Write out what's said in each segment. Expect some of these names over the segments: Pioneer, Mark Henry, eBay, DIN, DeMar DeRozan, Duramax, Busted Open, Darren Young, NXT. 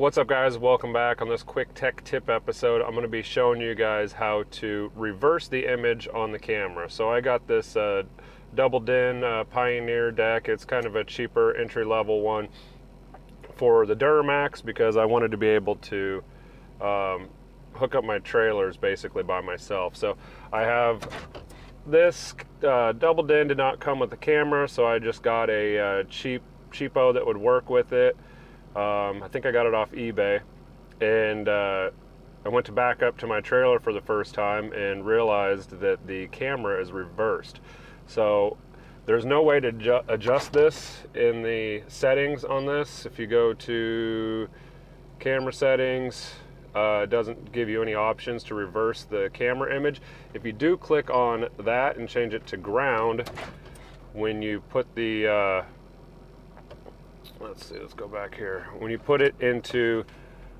What's up, guys? Welcome back. On this quick tech tip episode, I'm going to be showing you guys how to reverse the image on the camera. So I got this double DIN Pioneer deck. It's kind of a cheaper entry-level one for the Duramax because I wanted to be able to hook up my trailers basically by myself. So I have this double DIN. Did not come with the camera, so I just got a cheapo that would work with it. I think I got it off eBay, and I went to back up to my trailer for the first time and realized that the camera is reversed. So there's no way to adjust this in the settings on this. If you go to camera settings, it doesn't give you any options to reverse the camera image. If you do click on that and change it to ground, when you put the let's go back here. When you put it into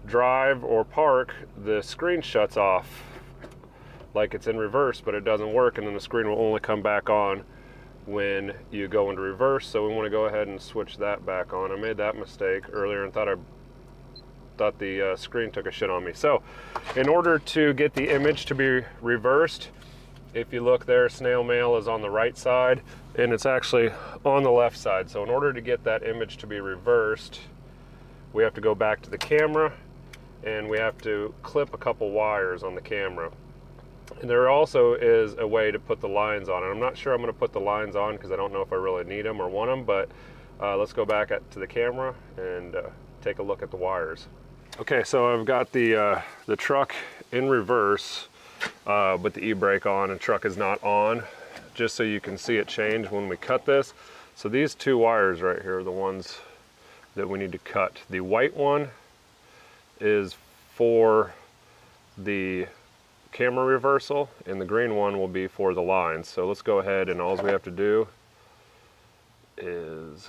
drive or park, the screen shuts off like it's in reverse, but it doesn't work, and then the screen will only come back on when you go into reverse. So we want to go ahead and switch that back on. I made that mistake earlier and thought the screen took a shit on me. So in order to get the image to be reversed, if you look there, snail mail is on the right side and it's actually on the left side. So in order to get that image to be reversed, we have to go back to the camera and we have to clip a couple wires on the camera. And there also is a way to put the lines on. And I'm not sure I'm going to put the lines on because I don't know if I really need them or want them, but let's go back to the camera and take a look at the wires. Okay, so I've got the truck in reverse. But the e-brake on and truck is not on, just so you can see it change when we cut this. So these two wires right here are the ones that we need to cut. The white one is for the camera reversal, and the green one will be for the lines. So let's go ahead, and all we have to do is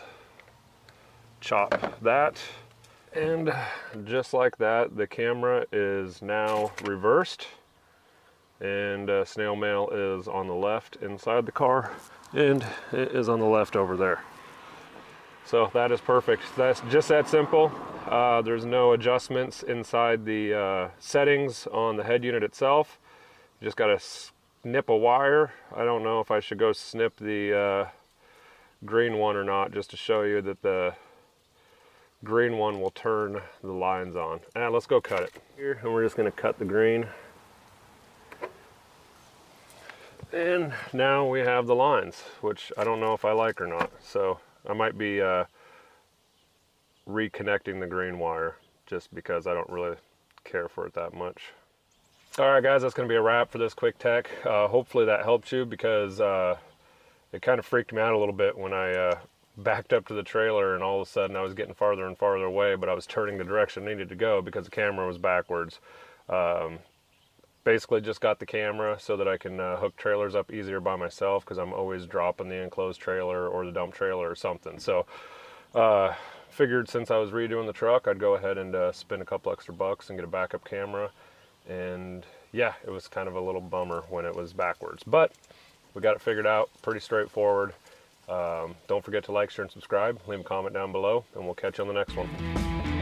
chop that. And just like that, the camera is now reversed. And snail mail is on the left inside the car, and it is on the left over there. So that is perfect. That's just that simple. There's no adjustments inside the settings on the head unit itself. You just got to snip a wire. I don't know if I should go snip the green one or not, just to show you that the green one will turn the lines on. And let's go cut it here, and we're just going to cut the green. And now we have the lines, which I don't know if I like or not. So I might be reconnecting the green wire just because I don't really care for it that much. All right, guys, that's going to be a wrap for this quick tech. Hopefully that helped you, because it kind of freaked me out a little bit when I backed up to the trailer and all of a sudden I was getting farther and farther away, but I was turning the direction I needed to go because the camera was backwards. Basically just got the camera so that I can hook trailers up easier by myself, because I'm always dropping the enclosed trailer or the dump trailer or something. So figured since I was redoing the truck, I'd go ahead and spend a couple extra bucks and get a backup camera. And yeah, it was kind of a little bummer when it was backwards, but we got it figured out. Pretty straightforward. Don't forget to like, share, and subscribe. Leave a comment down below, and we'll catch you on the next one.